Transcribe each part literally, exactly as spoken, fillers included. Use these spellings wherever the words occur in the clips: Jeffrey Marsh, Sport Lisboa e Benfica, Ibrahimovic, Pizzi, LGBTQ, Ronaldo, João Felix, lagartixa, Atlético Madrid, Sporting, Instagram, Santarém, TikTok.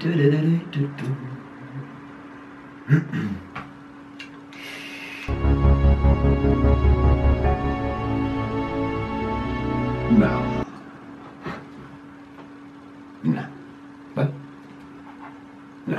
No. No. What? No.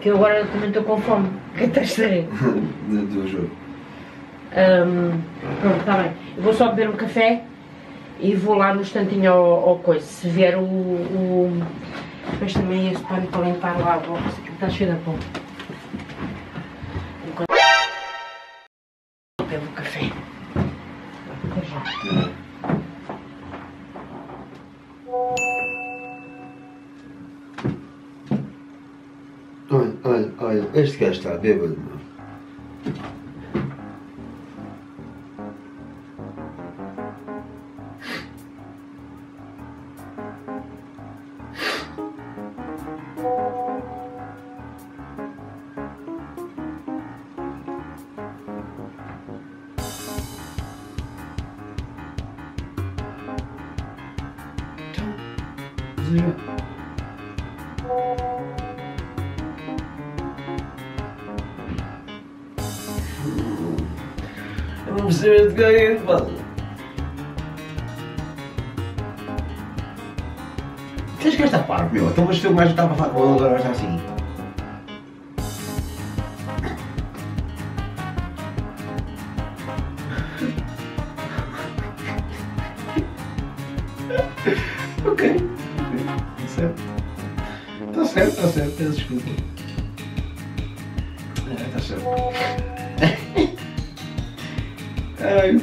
que eu agora também estou com fome. Que estás a rir? Do jogo. Um, pronto, está bem. Eu vou só beber um café e vou lá no instantinho ao, ao coiso. Se vier o... o... Depois também é esse pano para limpar lá, vou fazer aquilo que está cheio de pão. Enquanto... Vou beber um café. Até já. Olha, olha, olha, este gajo está bêbado, mano. Tens que gastar par, meu. Então, mas se o gajo estava a falar com ele, agora vai estar assim. Ok. Está certo. Está certo, está certo. Peço desculpa. Está certo. Ai, o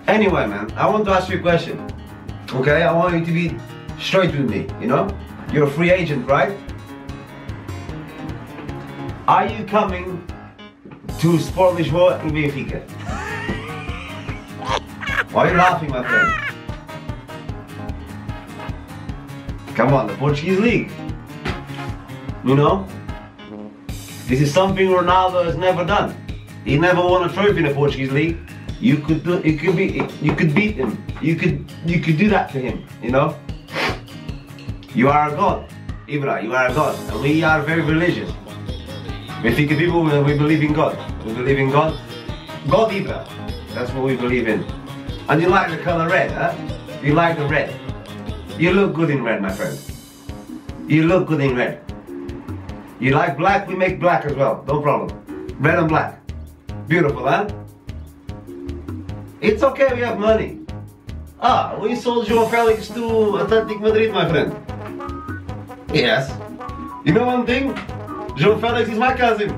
Anyway, man, I want to ask you a question, okay? I want you to be straight with me, you know? You're a free agent, right? Are you coming to Sport Lisboa e Benfica? Why are you laughing, my friend? Come on, the Portuguese League, you know? This is something Ronaldo has never done. He never won a trophy in the Portuguese league. You could do, you could be, you could beat him. You could, you could do that to him. You know. You are a god, Ibra. You are a god, and we are very religious. We think of people, we believe in God. We believe in God. God Ibra. That's what we believe in. And you like the color red, huh? You like the red. You look good in red, my friend. You look good in red. You like black, we make black as well, no problem. Red and black. Beautiful, huh? It's okay, we have money. Ah, we sold João Felix to Atlético Madrid, my friend. Yes. You know one thing? João Felix is my cousin.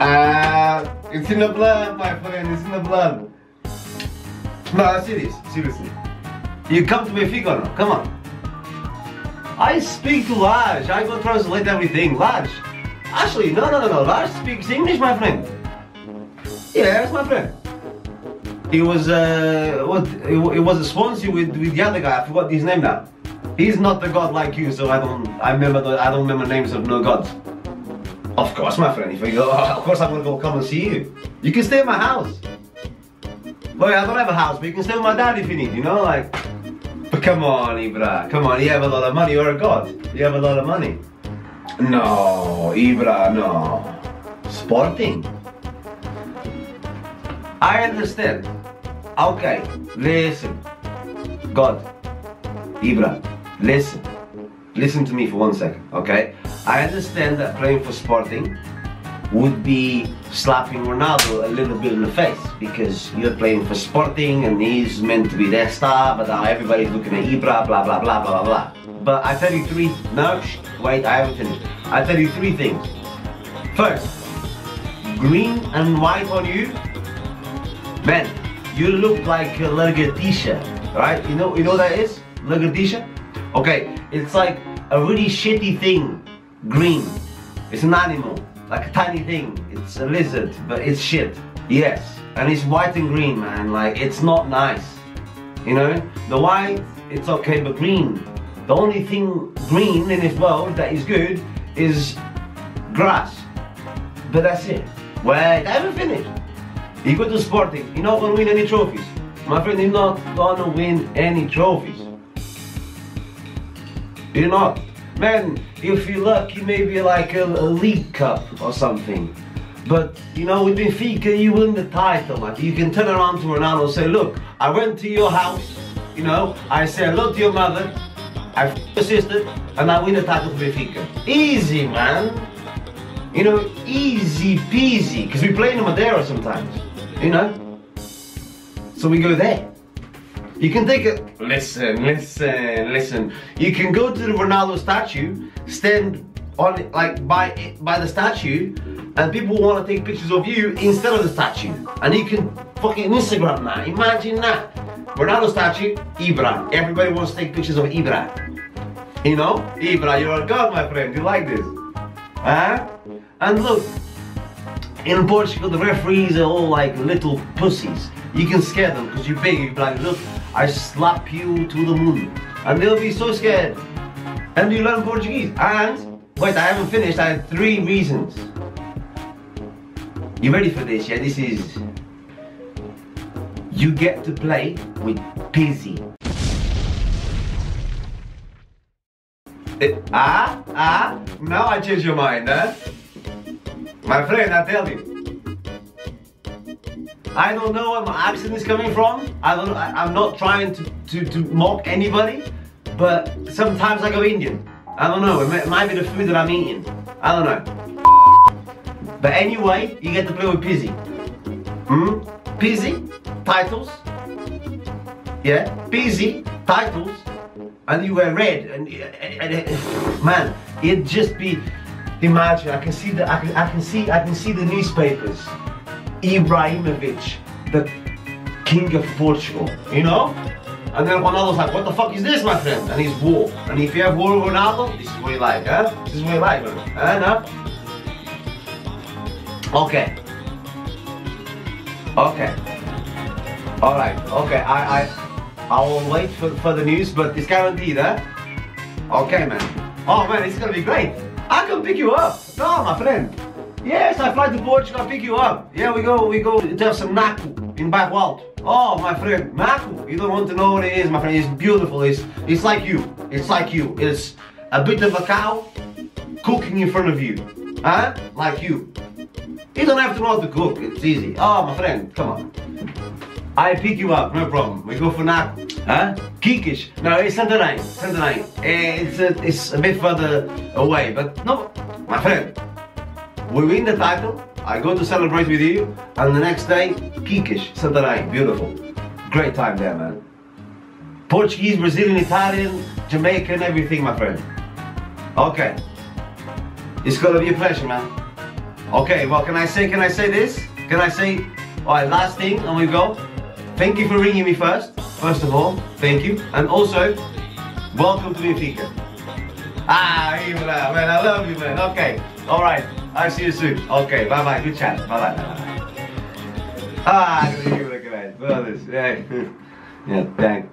Ah, uh, it's in the blood, my friend, it's in the blood. No, serious, seriously. You come to Benfica now, come on. I speak to Lars, I go translate everything. Lars, actually, no, no, no, no, Lars speaks English, my friend. Yes, my friend. He was, uh, what, it was a sponsor with, with the other guy, I forgot his name now. He's not a god like you, so I don't, I remember, the, I don't remember names of no gods. Of course, my friend, if I go, of course I'm gonna go come and see you. You can stay at my house. Well, I don't have a house, but you can stay with my dad if you need, you know, like. But come on, Ibra, come on, you have a lot of money, you're a god. You have a lot of money. No, Ibra, no. Sporting? I understand. Okay, listen. God, Ibra, listen. Listen to me for one second, okay? I understand that playing for Sporting would be slapping Ronaldo a little bit in the face because you're playing for Sporting and he's meant to be their star, but now everybody's looking at Ibra, blah, blah, blah, blah, blah, blah. But I tell you three, no, shh, wait, I haven't finished. I tell you three things. First, green and white on you. Man, you look like a lagartixa, right? You know, you know what that is? Lagartixa? Okay, it's like a really shitty thing, green. It's an animal. Like a tiny thing, it's a lizard, but it's shit. Yes, and it's white and green, man, like, it's not nice. You know, the white, it's okay, but green. The only thing green in this world that is good is grass. But that's it. Wait, I haven't finished. You go to Sporting, you're not gonna win any trophies. My friend, you're not gonna win any trophies. You're not. Man, if you're lucky, maybe like a, a league cup or something. But, you know, with Benfica, you win the title, man. You can turn around to Ronaldo and say, look, I went to your house, you know, I said hello to your mother, I've assisted and I win a title for Benfica. Easy, man. You know, easy peasy. Because we play in the Madeira sometimes, you know. So we go there. You can take a... Listen, listen, listen. You can go to the Ronaldo statue, stand on it, like by, by the statue, and people want to take pictures of you instead of the statue. And you can fucking Instagram that. Imagine that. Ronaldo statue, Ibra. Everybody wants to take pictures of Ibra. You know? Ibra, you're a god, my friend. You like this? Huh? And look, in Portugal, the referees are all like little pussies. You can scare them because you're big. You're like, look, I slap you to the moon. And they'll be so scared. And you learn Portuguese. And, wait, I haven't finished. I have three reasons. You ready for this? Yeah, this is... You get to play with Pizzi. It, ah, ah, now I change your mind, huh? My friend, I tell you. I don't know where my accent is coming from. I don't. I, I'm not trying to, to, to mock anybody, but sometimes I go Indian. I don't know. It, may, it might be the food that I'm eating. I don't know. But anyway, you get to play with Pizzi. Hmm? Pizzi, titles. Yeah, Pizzi, titles. And you wear red. And, and, and, and man, it'd just be. Imagine. I can see the. I can, I can see. I can see the newspapers. Ibrahimovic, the king of Portugal, you know? And then Ronaldo's like, what the fuck is this, my friend? And he's war. And if you have war with Ronaldo, this is what you like, huh? This is what you like, man. Huh? No? Okay. Okay. Alright, okay. I, I I will wait for, for the news, but it's guaranteed, huh? Okay, man. Oh, man, it's gonna be great. I can pick you up. No, my friend. Yes, I fly to Portugal, I pick you up. Yeah, we go, we go to have some naco in Backwald. Oh, my friend, naco. You don't want to know what it is, my friend. It's beautiful. It's, it's like you. It's like you. It's a bit of a cow cooking in front of you. Huh? Like you. You don't have to know how to cook. It's easy. Oh, my friend, come on. I pick you up, no problem. We go for naco. Huh? Kikish. No, it's Santarém. Santarém. It's a, it's a bit further away, but no, my friend. We win the title, I go to celebrate with you, and the next day, Kikish, Santarém, beautiful. Great time there, man. Portuguese, Brazilian, Italian, Jamaican, everything, my friend. Okay. It's gonna be a pleasure, man. Okay, well, can I say, can I say this? Can I say, all right, last thing, and we go. Thank you for ringing me first, first of all, thank you. And also, welcome to Benfica. Ah, Ibra, man, I love you, man. Okay, all right. I'll see you soon. Okay, bye bye. Good chat. Bye bye. Bye bye. Ah, you look at that. Brothers. Yeah. Yeah, thanks.